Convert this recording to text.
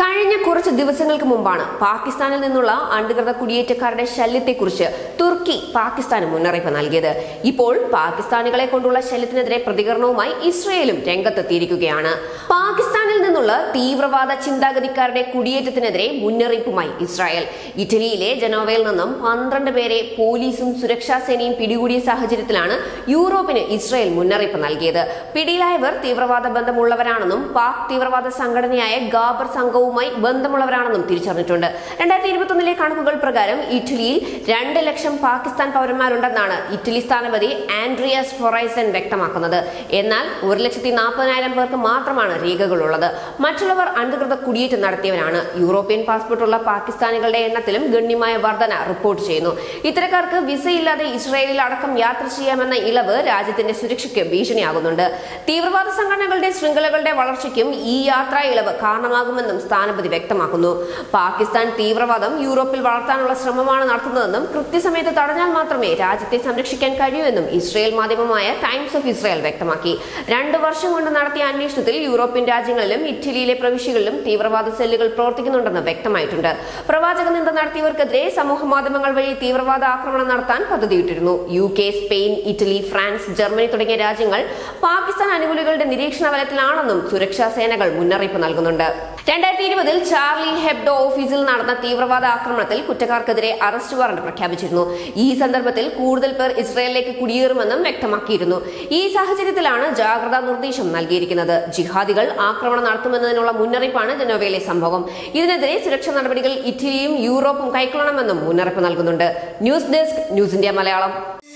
കഴിഞ്ഞ കുറച്ച് ദിവസങ്ങൾക്ക് മുമ്പാണ് പാകിസ്ഥാനിൽ നിന്നുള്ള അനധികൃത കുടിയേറ്റക്കാരുടെ ശല്യത്തെക്കുറിച്ച് തുർക്കി പാകിസ്ഥാന് മുന്നറിയിപ്പ് നൽകിയത്. ഇപ്പോൾ പാകിസ്ഥാനികളെ കൊണ്ടുള്ള ശല്യത്തിനെതിരെ പ്രതികരണവുമായി ഇസ്രയേലും രംഗത്തെത്തിയിരിക്കുകയാണ്. പാകിസ്ഥാനിൽ നിന്നുള്ള തീവ്രവാദ ചിന്താഗതിക്കാരുടെ കുടിയേറ്റത്തിനെതിരെ മുന്നറിയിപ്പുമായി ഇസ്രായേൽ. ഇറ്റലിയിലെ ജനോവയിൽ നിന്നും 12 പേരെ പോലീസും സുരക്ഷാ സേനയും പിടികൂടിയ സാഹചര്യത്തിലാണ് യൂറോപ്പിന് ഇസ്രായേൽ മുന്നറിയിപ്പ് നൽകിയത്. പിടിയിലായവർ തീവ്രവാദ ബന്ധമുള്ളവരാണെന്നും പാക് തീവ്രവാദ സംഘടനയായ ഗാബർ സംഘവും ബന്ധമുള്ളവരാണെന്നും തിരിച്ചറിഞ്ഞിട്ടുണ്ട്. 2021 കണക്കുകൾ പ്രകാരം ഇറ്റലിയിൽ 2 ലക്ഷം പാകിസ്ഥാൻ പൗരന്മാരുണ്ടെന്നാണ് ഇറ്റലി സ്ഥാനപതി ആൻഡ്രിയാസ് ഫൊറൈസൻ വ്യക്തമാക്കുന്നത്. എന്നാൽ 1,40,000 പേർക്ക് മാത്രമാണ് രേഖകളുള്ളത്. മറ്റുള്ളവർ അനധികൃത കുടിയേറ്റം നടത്തിയവരാണ്. യൂറോപ്യൻ പാസ്പോർട്ടുള്ള പാകിസ്ഥാനികളുടെ എണ്ണത്തിലും ഗണ്യമായ വർധന റിപ്പോർട്ട് ചെയ്യുന്നു. ഇത്തരക്കാർക്ക് വിസയില്ലാതെ ഇസ്രായേലിൽ അടക്കം യാത്ര ചെയ്യാമെന്ന ഇളവ് രാജ്യത്തിന്റെ സുരക്ഷയ്ക്ക് ഭീഷണിയാകുന്നുണ്ട്. തീവ്രവാദ സംഘടനകളുടെ ശൃംഖലകളുടെ വളർച്ചയ്ക്കും ഈ യാത്രാ ഇളവ് കാരണമാകുമെന്നും സ്ഥാനപതി വ്യക്തമാക്കുന്നു. പാകിസ്ഥാൻ തീവ്രവാദം യൂറോപ്പിൽ വളർത്താനുള്ള ശ്രമമാണ് നടത്തുന്നതെന്നും കൃത്യസമയത്ത് തടഞ്ഞാൽ മാത്രമേ രാജ്യത്തെ സംരക്ഷിക്കാൻ കഴിയൂ എന്നും ഇസ്രായേൽ മാധ്യമമായ ടൈംസ് ഓഫ് ഇസ്രായേൽ വ്യക്തമാക്കി. 2 വർഷം കൊണ്ട് നടത്തിയ അന്വേഷണത്തിൽ യൂറോപ്യൻ രാജ്യങ്ങളിലും ഇറ്റലിയിലെ പ്രവിശ്യകളിലും തീവ്രവാദ സെല്ലുകൾ പ്രവർത്തിക്കുന്നുണ്ടെന്ന് വ്യക്തമായിട്ടുണ്ട്. പ്രവാചക നിന്ദ നടത്തിയവർക്കെതിരെ സമൂഹ മാധ്യമങ്ങൾ വഴി തീവ്രവാദ ആക്രമണം നടത്താൻ പദ്ധതിയിട്ടിരുന്നു. UK, Spain, Italy, France, Germany തുടങ്ങിയ രാജ്യങ്ങൾ പാകിസ്ഥാൻ അനുകൂലികളുടെ നിരീക്ഷണ വലയത്തിലാണെന്നും സുരക്ഷാ സേനകൾ മുന്നറിയിപ്പ് നൽകുന്നുണ്ട്. 2020 ചാർലി ഹെബ്ഡോ ഓഫീസിൽ നടന്ന തീവ്രവാദ ആക്രമണത്തിൽ കുറ്റക്കാർക്കെതിരെ അറസ്റ്റ് വാറണ്ട് പ്രഖ്യാപിച്ചിരുന്നു. ഈ സന്ദർഭത്തിൽ കൂടുതൽ പേർ ഇസ്രായേലിലേക്ക് കുടിയേറുമെന്നും വ്യക്തമാക്കിയിരുന്നു. ഈ സാഹചര്യത്തിലാണ് ജാഗ്രതാ നിർദ്ദേശം നൽകിയിരിക്കുന്നത്. ജിഹാദികൾ ആക്രമണം നടത്തുമെന്നതിനുള്ള മുന്നറിയിപ്പാണ് ജനോവയിലെ സംഭവം. ഇതിനെതിരെ സുരക്ഷാ നടപടികൾ ഇറ്റലിയും യൂറോപ്പും കൈക്കൊള്ളണമെന്നും മുന്നറിയിപ്പ് നൽകുന്നുണ്ട്. News desk, news India Malayalam.